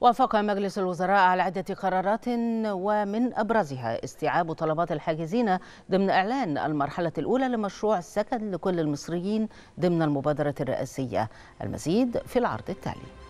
وافق مجلس الوزراء على عدة قرارات ومن أبرزها استيعاب طلبات الحاجزين ضمن إعلان المرحلة الأولى لمشروع السكن لكل المصريين ضمن المبادرة الرئاسية. المزيد في العرض التالي.